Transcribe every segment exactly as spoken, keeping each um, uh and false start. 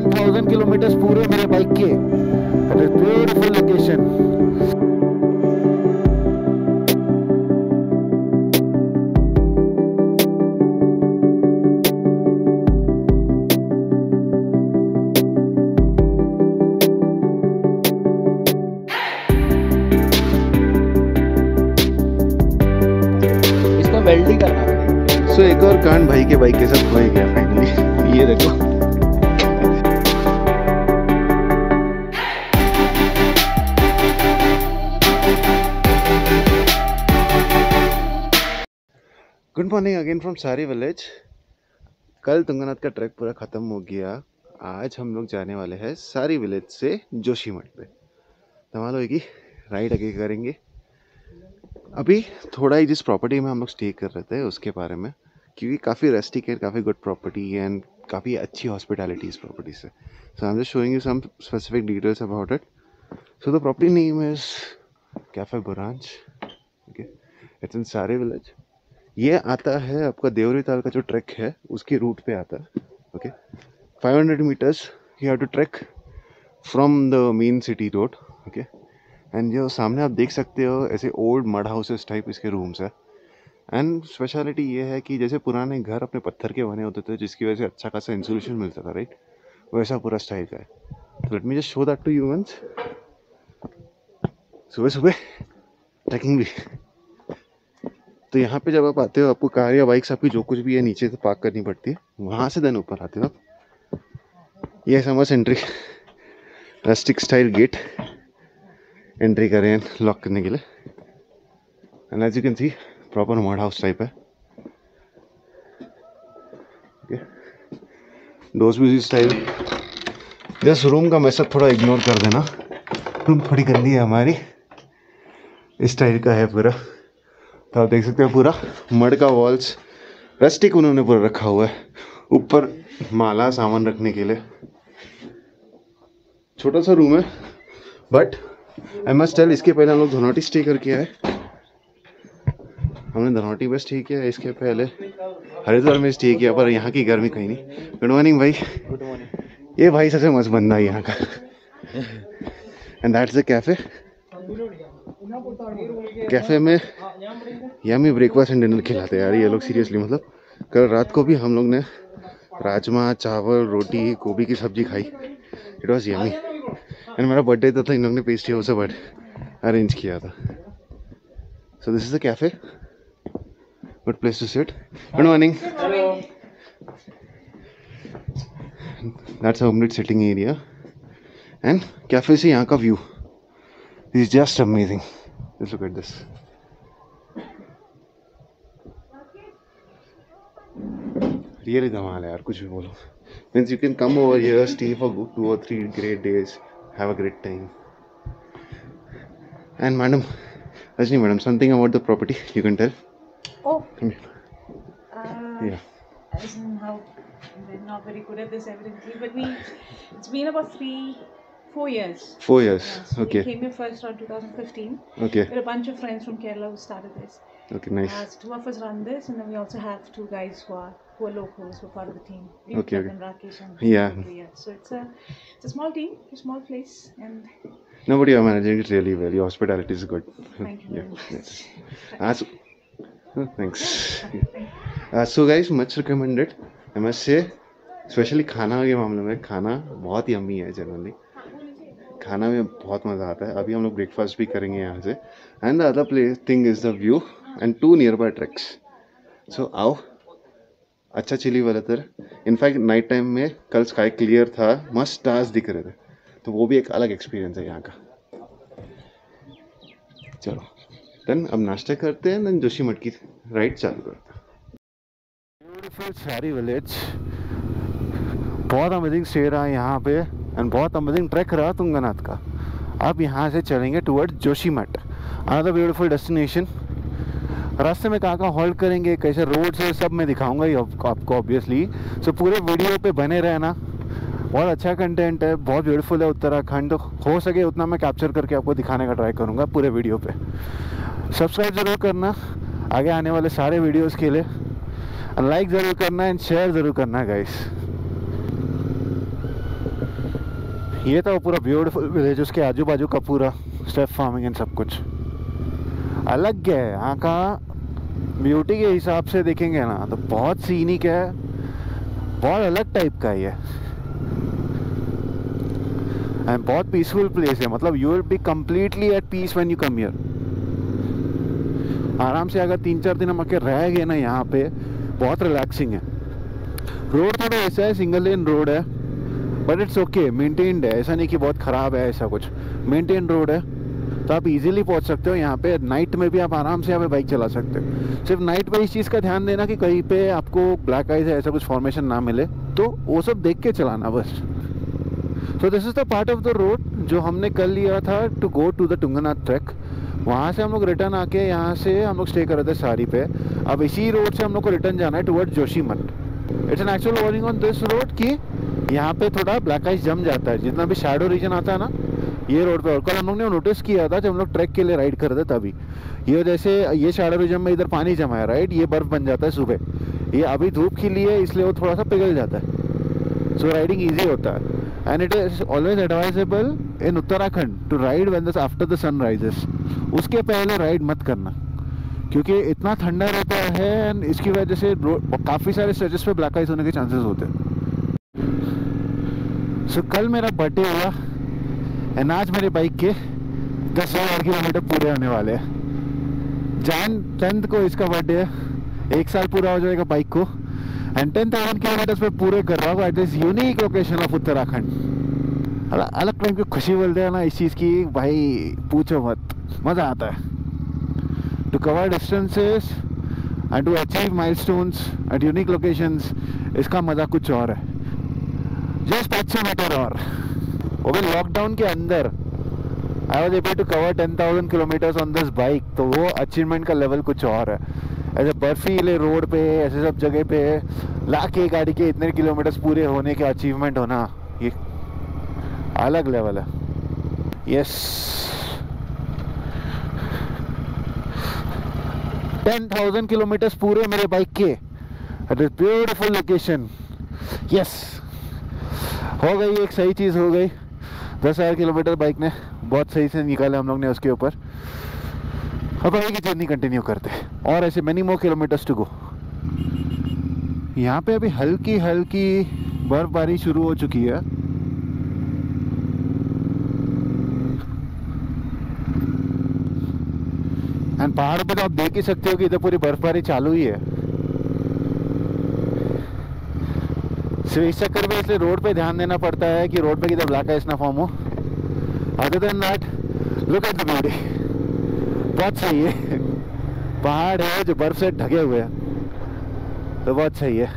Nine thousand kilometres पूरे मेरे bike के। Beautiful location. वेल्डिंग करना है। सो एक और कान भाई के बाइक के साथ हो गया फाइनली। ये देखो good morning again from Sari village. कल तुंगनाथ का ट्रैक पूरा खत्म हो गया। आज हम लोग जाने वाले हैं सारी विलेज से जोशीमठ पे। धमाल होगी, राइड आगे करेंगे। अभी थोड़ा ही जिस प्रॉपर्टी में हम लोग स्टे कर रहे थे उसके बारे में, क्योंकि काफ़ी रेस्टिक है, काफ़ी गुड प्रॉपर्टी एंड काफ़ी अच्छी हॉस्पिटैलिटी इस प्रॉपर्टी से। So I am just showing you some specific details about it. So the property name is cafe Buransh. Okay, it's in Sari village. ये आता है आपका देवरी ताल का जो ट्रैक है उसकी रूट पे आता है। Okay, five hundred meters you have to track from the main city road. Okay, and जो सामने आप देख सकते हो ऐसे ओल्ड मड हाउसेस टाइप इसके रूम्स है। एंड स्पेशलिटी ये है कि जैसे पुराने घर अपने पत्थर के बने होते थे जिसकी वजह से अच्छा खासा इंसुलेशन मिलता था, राइट, वैसा पूरा स्टाइल का है। तो let me just show that to you once. सुबह सुबह ट्रैकिंग भी। तो यहाँ पे जब आप आते हो आपको कार या बाइक्स आपकी जो कुछ भी है नीचे से पार्क करनी पड़ती है, वहाँ से देन ऊपर आते हो आप। यह समझ entry rustic style gate entry करें लॉक करने के लिए। And as you can see proper mud house type है। डोर्स भी उसी स्टाइल। जस्ट रूम का मैसेज थोड़ा इग्नोर कर देना, रूम थोड़ी गंदी है हमारी। इस स्टाइल का है पूरा। तो आप देख सकते हो पूरा मड का वॉल्स रेस्टिक उन्होंने पूरा रखा हुआ है। ऊपर माला सामान रखने के लिए। छोटा सा रूम है बट आई मस्ट टेल, इसके पहले हम लोग धनौटी स्टे करके आए। हमने धनौटी में स्टे किया, इसके पहले हरिद्वार में स्टे किया, पर यहाँ की गर्मी कहीं नहीं। गुड मॉर्निंग भाई। Good morning. ये भाई सबसे मस्त बंदा है यहाँ का। And that's the cafe. Cafe में यम्मी ब्रेकफास्ट एंड डिनर खिलाते हैं यार ये लोग, सीरियसली। मतलब कल रात को भी हम लोग ने राजमा चावल रोटी गोभी की सब्जी खाई। It was yummy. एंड मेरा बर्थडे था, था इन लोगों ने पेस्ट्री हाउस से बर्थडे अरेंज किया था। So this is the cafe, good place to sit. Good morning. That's होमलेट sitting area and cafe से यहाँ का view is just amazing. Just look at this. Really धमाल है यार, कुछ भी बोलो। Means you can come over here, stay for two और three great days, have a great time. And madam, Rajni madam, something about the property you can tell. Oh, come here. Uh, yeah. As in how we're not very good at this evidently, but we it's been about three, four years. Four years. Yeah, so okay. We came here first around twenty fifteen. Okay. There are a bunch of friends from Kerala who started this. Okay, nice. Uh, so two of us run this, and then we also have two guys who are who are locals, who are part of the team. Deepak okay, okay. And Rakesh and yeah. Priya. So it's a it's a small team, a small place, and nobody are managing it really well. Your hospitality is good. Thank you. Very yeah. Much. Yeah. So, oh, thanks. Yeah. Thank you. Uh, so guys, much recommended. I must say, especially खाना के मामले में खाना बहुत yummy है generally. खाना में बहुत मज़ा आता है। अभी हम लोग ब्रेकफास्ट भी करेंगे यहाँ से। And the other place thing is the view and two nearby treks. So आओ, अच्छा चिली वाला तर। इनफैक्ट नाइट टाइम में कल स्काई क्लियर था, मस्त स्टार्स दिख रहे थे, तो वो भी एक अलग एक्सपीरियंस है यहाँ का। चलो देन अब नाश्ता करते हैं, देन जोशीमठ की राइड चालू करते हैं। ब्यूटीफुल सारी विलेज। बहुत अमेजिंग स्टे रहा यहाँ पे एंड बहुत अमेजिंग ट्रैक रहा तुंगनाथ का। अब यहाँ से चलेंगे toward Joshimath, another beautiful destination. रास्ते में कहाँ कहाँ हॉल्ट करेंगे, कैसे रोड्स है, सब मैं दिखाऊंगा ये आपको ऑब्वियसली। सो पूरे वीडियो पे बने रहना। बहुत अच्छा कंटेंट है, बहुत ब्यूटीफुल है उत्तराखंड। तो हो सके उतना मैं कैप्चर करके आपको दिखाने का ट्राई करूँगा पूरे वीडियो पे। सब्सक्राइब ज़रूर करना आगे आने वाले सारे वीडियोज़ के लिए, लाइक ज़रूर करना एंड शेयर ज़रूर करना गाइस। ये था वो पूरा ब्यूटीफुल विलेज, उसके आजू बाजू का पूरा स्टेप फार्मिंग एंड सब कुछ अलग है। यहाँ का ब्यूटी के हिसाब से देखेंगे ना तो बहुत सीनिक है, बहुत अलग टाइप का ये, एंड बहुत पीसफुल प्लेस है। मतलब you will be completely at peace when you come here. आराम से अगर तीन चार दिन हम आके रह गए ना यहाँ पे, बहुत रिलैक्सिंग है। रोड थोड़ा ऐसा है, सिंगल लेन रोड है, बट इट्स ओके, मेंटेन्ड है, ऐसा नहीं कि बहुत ख़राब है, ऐसा कुछ मेंटेन्ड रोड है, तो आप इजीली पहुँच सकते हो। यहाँ पे नाइट में भी आप आराम से यहाँ पे बाइक चला सकते हो। सिर्फ नाइट में इस चीज़ का ध्यान देना कि कहीं पे आपको ब्लैक आइज है ऐसा कुछ फॉर्मेशन ना मिले, तो वो सब देख के चलाना बस। तो this is the part of the road जो हमने कल लिया था to go to the Tungnath track. वहाँ से हम लोग रिटर्न आके यहाँ से हम लोग स्टे कर रहे थे सारी पे। अब इसी रोड से हम लोग को रिटर्न जाना है toward Joshimath. It's an actual warning on this road कि यहाँ पे थोड़ा ब्लैक आइस जम जाता है, जितना भी शेडो रीजन आता है ना ये रोड पे। और कल हम लोग ने नोटिस किया था जब हम लोग ट्रैक के लिए राइड कर रहे थे, तभी ये जैसे ये शेडो रीजन में इधर पानी जमा है राइट, ये बर्फ़ बन जाता है सुबह। ये अभी धूप खिली है इसलिए वो थोड़ा सा पिघल जाता है, सो राइडिंग ईजी होता है। And it is always advisable in Uttarakhand to ride when this after the sun rises. उसके पहले राइड मत करना क्योंकि इतना ठंडा रहता है, एंड इसकी वजह से काफ़ी सारे स्ट्रेचेस पे ब्लैक आइस होने के चांसेस होते हैं। सो so, कल मेरा बर्थडे हुआ एंड आज मेरे बाइक के दस हज़ार किलोमीटर पूरे होने वाले हैं। जान टेंथ को इसका बर्थडे है, एक साल पूरा हो जाएगा बाइक को, एंड टेन थाउजेंड किलोमीटर्स पे पूरे कर रहा हूँ at this unique location of Uttarakhand. अलग टाइम की खुशी बोलते हैं ना इस चीज़ की, भाई पूछो मत, मज़ा आता है। To cover distances and to achieve milestones at unique locations, इसका मज़ा कुछ और है। जस्ट पाँच सौ मीटर और वो भी लॉकडाउन के अंदर I was able to cover ten thousand kilometers on this bike, तो वो अचीवमेंट का लेवल कुछ और है। ऐसे बर्फीले रोड पे, ऐसे सब जगह पे लाके गाड़ी के इतने किलोमीटर्स पूरे होने के अचीवमेंट होना, ये अलग लेवल है। यस, टेन थाउजेंड किलोमीटर्स पूरे मेरे बाइक के at this beautiful location. Yes, हो गई एक सही चीज़, हो गई। दस हज़ार किलोमीटर बाइक ने बहुत सही से निकाले हम लोग ने उसके ऊपर। अब आगे की जर्नी कंटिन्यू करते हैं और ऐसे many more kilometres to go. यहाँ पे अभी हल्की हल्की बर्फबारी शुरू हो चुकी है। एंड पहाड़ पर आप देख ही सकते हो कि इधर पूरी बर्फबारी चालू ही है। सिर्फ इस चक्कर में इसलिए रोड पे ध्यान देना पड़ता है कि रोड पे किधर ब्लैक आइस ना फॉर्म हो। Other than that look at the beauty, बहुत सही है। पहाड़ है जो बर्फ से ढके हुए हैं, तो बहुत सही है।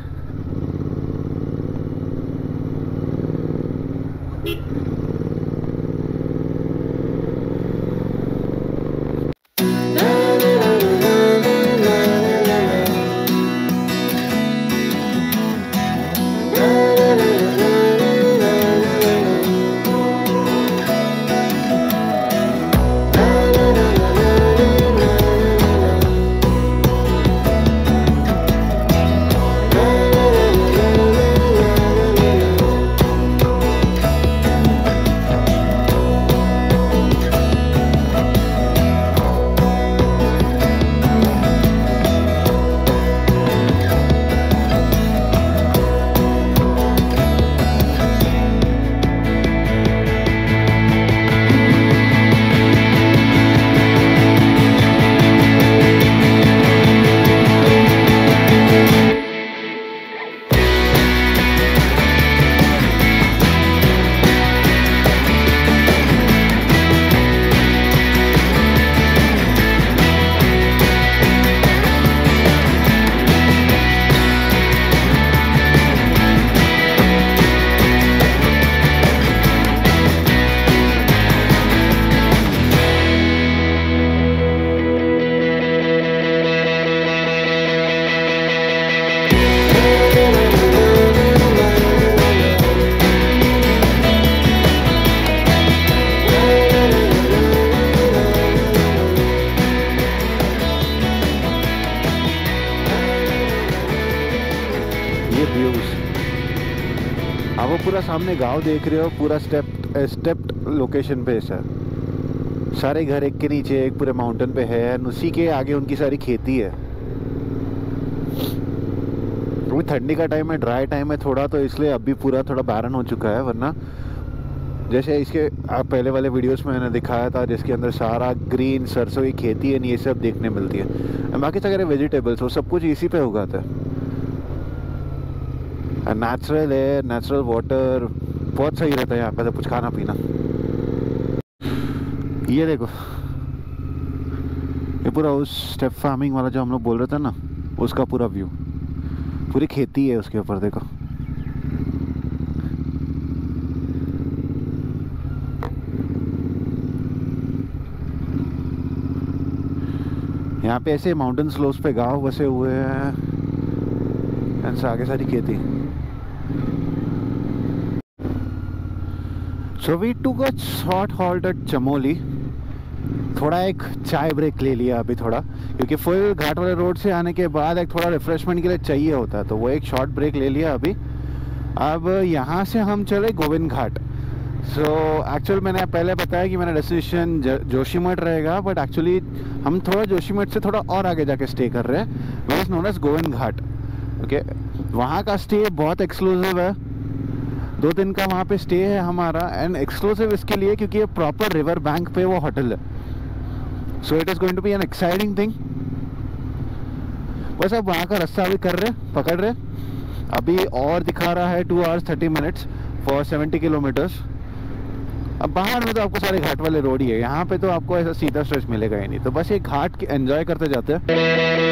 पूरा सामने गांव देख रहे हो, पूरा स्टेप स्टेप्ड लोकेशन पे है सर। सारे घर एक के नीचे एक पूरे माउंटेन पे है, और उसी के आगे उनकी सारी खेती है। क्योंकि ठंडी का टाइम है, ड्राई टाइम है थोड़ा, तो इसलिए अभी पूरा थोड़ा बैरन हो चुका है। वरना जैसे इसके आप पहले वाले वीडियोस में मैंने दिखाया था जिसके अंदर सारा ग्रीन सरसों की खेती है, ये सब देखने मिलती है। बाकी सारे वेजिटेबल्स वो सब कुछ इसी पे उगाता है। नेचुरल एयर, नेचुरल वाटर, बहुत सही रहता है यहाँ पे सब कुछ खाना पीना। ये देखो, ये पूरा उस स्टेप फार्मिंग वाला जो हम लोग बोल रहे थे ना, उसका पूरा व्यू, पूरी खेती है उसके ऊपर। देखो यहाँ पे ऐसे माउंटेन स्लोप्स पे गांव बसे हुए हैं, एंड आगे सारी खेती। So we took a short halt at Chamoli, थोड़ा एक चाय ब्रेक ले लिया अभी थोड़ा, क्योंकि फुल घाट वाले रोड से आने के बाद एक थोड़ा रिफ्रेशमेंट के लिए चाहिए होता है, तो वो एक शॉर्ट ब्रेक ले लिया अभी। अब यहाँ से हम चले Govind Ghat. So so, actual मैंने पहले बताया कि मेरा डेस्टिनेशन जोशीमठ रहेगा, बट एक्चुअली हम थोड़ा जोशीमठ से थोड़ा और आगे जाके स्टे कर रहे हैं, which is known as Govind Ghat. Okay, वहाँ का स्टे बहुत एक्सक्लूसिव है, दो दिन का वहाँ पे स्टे है हमारा। एंड एक्सक्लूसिव इसके लिए क्योंकि ये प्रॉपर रिवर बैंक पे वो होटल है, so it is going to be an exciting thing. बस अब वहाँ का रास्ता अभी कर रहे पकड़ रहे अभी, और दिखा रहा है two hours thirty minutes for seventy kilometers. अब बाहर में तो आपको सारे घाट वाले रोड ही है, यहाँ पे तो आपको ऐसा सीधा स्ट्रेच मिलेगा ही नहीं, तो बस ये घाट के एंजॉय करते जाते हैं।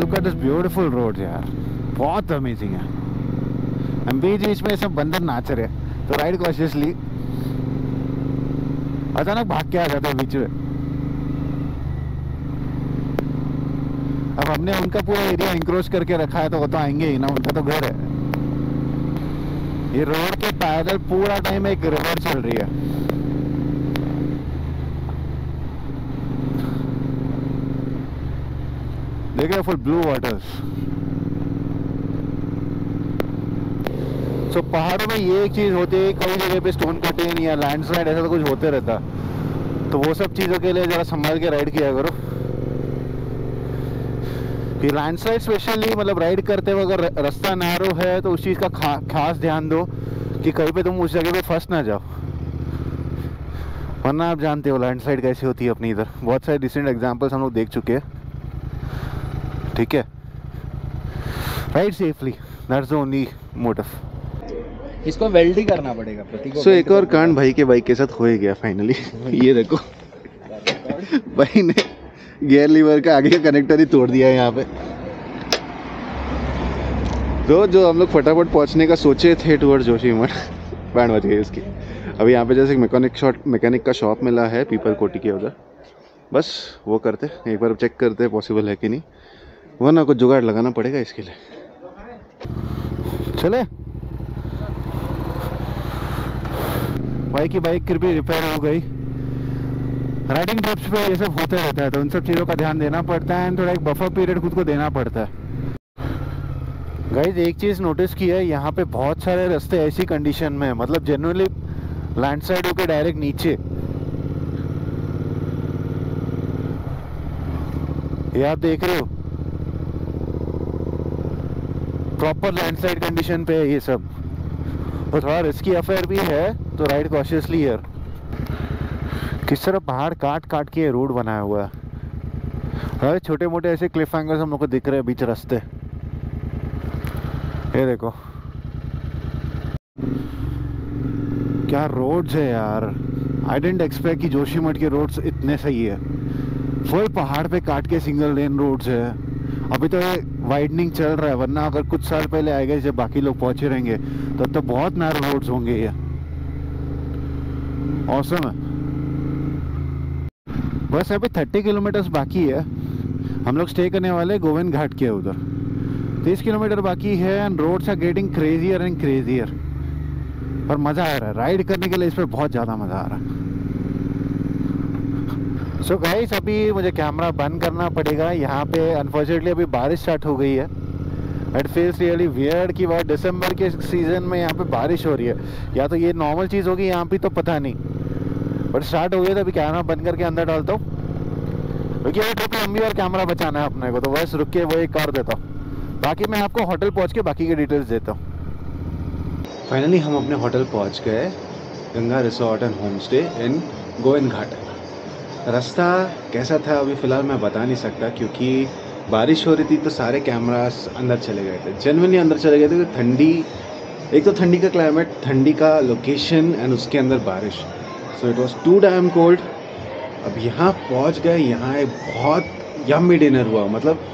Look at this beautiful road यार, बहुत अमेजिंग है। बीच बीच में सब बंदर नाच रहे हैं, तो राइड कॉशियसली, अचानक भाग के आ जाता है बीच में। अब हमने उनका पूरा एरिया इंक्रोच करके रखा है, तो वो तो आएंगे ही ना, उनका तो घर है। ये रोड के पैदल पूरा टाइम एक रिवर चल रही है। देखिए full blue waters. So so, पहाड़ों में ये एक चीज़ होती है, कई जगह पे स्टोन कटिंग या लैंडस्लाइड ऐसा तो कुछ होते रहता, तो वो सब चीज़ों के लिए ज़रा संभाल के राइड किया करो। कि लैंडस्लाइड स्पेशली मतलब राइड करते हुए अगर रास्ता नैरो है तो उस चीज़ का खास ध्यान दो कि कहीं पे तुम उस जगह पे फंस ना जाओ, वरना आप जानते हो लैंडस्लाइड कैसी होती है अपनी इधर। बहुत सारे रिसेंट एग्जाम्पल्स हम लोग देख चुके हैं। ठीक है, ride safely, that's the only motive. इसको वेल्ड ही करना पड़ेगा प्रतीक को। सो एक और कांड भाई के बाइक के साथ हो ही गया फाइनली। ये देखो भाई ने गियर लीवर का आगे का कनेक्टर ही तोड़ दिया है यहाँ पे। तो जो हम लोग फटाफट पहुँचने का सोचे थे टूअर्ड जोशीमठ, बैंड बज गई इसकी। अब यहाँ पे जैसे मैकेनिक शॉप मैकेनिक का शॉप मिला है पीपल कोटी के उधर, बस वो करते एक बार चेक करते पॉसिबल है कि नहीं, वरना कुछ जुगाड़ लगाना पड़ेगा इसके लिए। चले भाई की बाइक फिर भी रिपेयर हो गई। राइडिंग ट्रिप्स पे ये सब होते रहता है, तो उन सब चीज़ों का ध्यान देना पड़ता है, एंड थोड़ा एक बफर पीरियड खुद को देना पड़ता है। गाइज एक चीज़ नोटिस की है, यहाँ पे बहुत सारे रास्ते ऐसी कंडीशन में है, मतलब जनरली लैंडस्लाइड होकर डायरेक्ट नीचे। ये आप देख रहे हो प्रॉपर लैंडस्लाइड कंडीशन पे ये सब, और थोड़ा रिस्की अफेयर भी है, तो राइड कॉशियसली यार। किस तरह पहाड़ काट काट के रोड बनाया हुआ है, अरे छोटे मोटे ऐसे क्लिफ एंगल्स हम लोग को दिख रहे हैं बीच रास्ते। ये देखो क्या रोड्स है यार, आई डेंट एक्सपेक्ट कि जोशीमठ के रोड्स इतने सही है। फुल पहाड़ पे काट के सिंगल लेन रोड्स है। अभी तो ये वाइडनिंग चल रहा है, वरना अगर कुछ साल पहले आ गए जब बाकी लोग पहुंचे रहेंगे तब तो, तो बहुत नैरो रोड्स होंगे। ये ऑसम है। बस अभी थर्टी किलोमीटर्स बाकी है, हम लोग स्टे करने वाले गोविंद घाट के उधर। तीस किलोमीटर बाकी है and roads are getting crazier and crazier, पर मज़ा आ रहा है राइड करने के लिए, इस पर बहुत ज़्यादा मज़ा आ रहा है। सो गाइस अभी मुझे कैमरा बंद करना पड़ेगा यहाँ पे, अनफॉर्चुनेटली अभी बारिश स्टार्ट हो गई है। इट फील्स रियली वियर्ड कि वह दिसंबर के सीज़न में यहाँ पे बारिश हो रही है, या तो ये नॉर्मल चीज़ होगी यहाँ पे तो पता नहीं, बट स्टार्ट हो गई तो अभी कैमरा बंद करके अंदर डालता हूँ, क्योंकि अभी ट्रिप लंबी और कैमरा बचाना है अपने को, तो बस रुक के वो एक कर देता हूँ। बाकी मैं आपको होटल पहुंच के बाकी के डिटेल्स देता हूँ। फाइनली हम अपने होटल पहुंच गए, Ganga resort and home stay in Govind Ghat. रास्ता कैसा था अभी फ़िलहाल मैं बता नहीं सकता, क्योंकि बारिश हो रही थी तो सारे कैमरास अंदर चले गए थे, जनवरी अंदर चले गए थे। तो ठंडी, एक तो ठंडी का क्लाइमेट, ठंडी का लोकेशन एंड उसके अंदर बारिश, so it was too damn cold. अब यहाँ पहुँच गए, यहाँ एक बहुत यम्मी डिनर हुआ, मतलब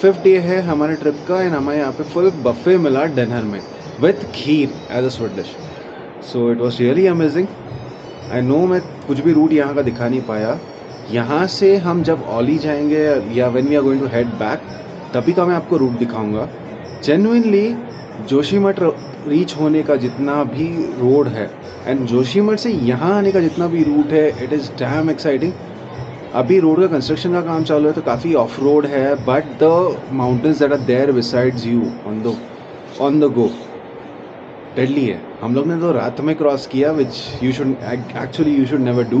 फिफ्थ डे है हमारे ट्रिप का एंड हमारे यहाँ पे फुल बफे मिला डिनर में with kheer as a sweet dish, so it was really amazing. I know मैं कुछ भी रूट यहाँ का दिखा नहीं पाया, यहाँ से हम जब ओली जाएंगे या when we are going to head back तभी का मैं आपको रूट दिखाऊंगा। जेन्युइनली जोशीमठ रीच होने का जितना भी रोड है एंड जोशीमठ से यहाँ आने का जितना भी रूट है, इट इज़ डैम एक्साइटिंग। अभी रोड का कंस्ट्रक्शन का काम चालू है तो काफ़ी ऑफ रोड है, but the mountains that are there besides you on the on the go deadly है। हम लोग ने तो रात में क्रॉस किया, which you should actually you should never do,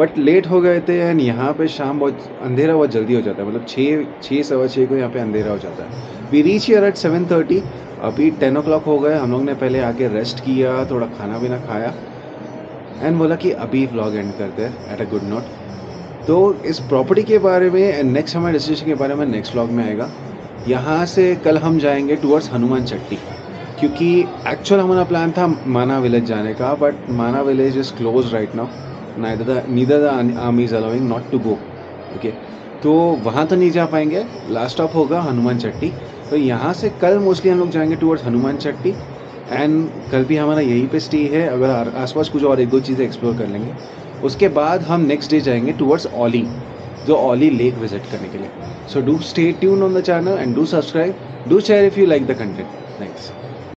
but late हो गए थे एंड यहाँ पे शाम बहुत अंधेरा बहुत जल्दी हो जाता है, मतलब छः छः सवा छः को यहाँ पे अंधेरा हो जाता है। We reach here at seven thirty, अभी टेन ओ क्लॉक हो गए। हम लोग ने पहले आके रेस्ट किया, थोड़ा खाना पीना खाया एंड बोला कि अभी व्लॉग एंड करते हैं एट अ गुड नोट। तो इस प्रॉपर्टी के बारे में एंड नेक्स्ट हमारे डिसीजन के बारे में नेक्स्ट व्लॉग में आएगा। यहाँ से कल हम जाएंगे टुवर्ड्स हनुमान चट्टी, क्योंकि एक्चुअल हमारा प्लान था माना विलेज जाने का, but Mana village is close right now, neither the neither the army is allowing not to go, okay. तो वहाँ तो नहीं जा पाएंगे, लास्ट स्टॉप होगा हनुमान चट्टी। तो यहाँ से कल मोस्टली हम लोग जाएंगे टुवर्ड्स हनुमान चट्टी एंड कल भी हमारा यहीं पे स्टे है, अगर आसपास कुछ और एक दो चीज़ें एक्सप्लोर कर लेंगे। उसके बाद हम नेक्स्ट डे जाएंगे टुवर्ड्स ओली, जो ओली लेक विजिट करने के लिए। So do stay tune on the channel and do subscribe, do share if you like the content. Thanks.